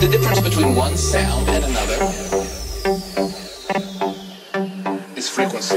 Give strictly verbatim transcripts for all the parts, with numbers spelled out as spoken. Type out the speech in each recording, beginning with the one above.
the difference between one sound and another is frequency.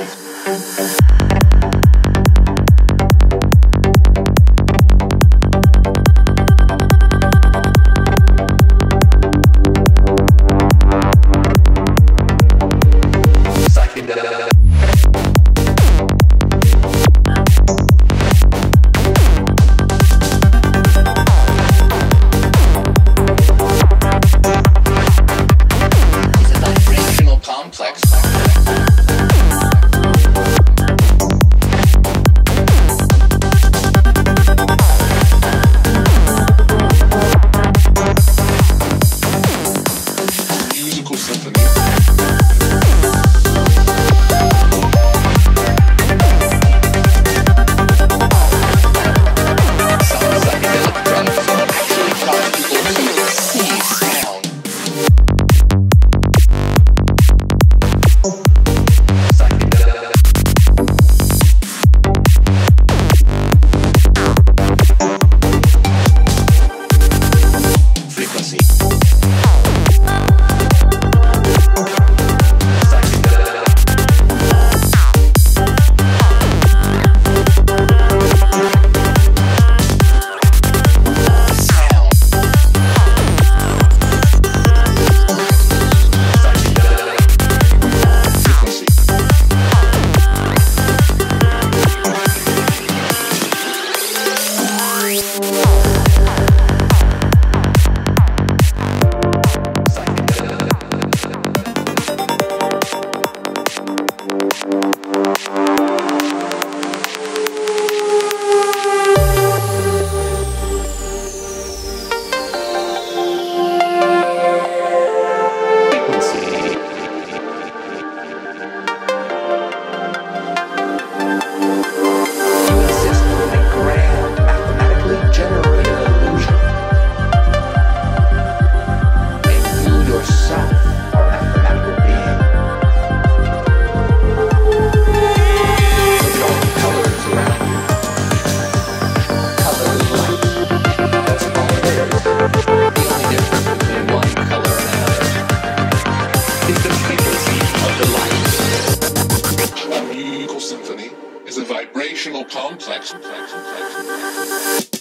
Symphony is a vibrational complex. complex, complex, complex.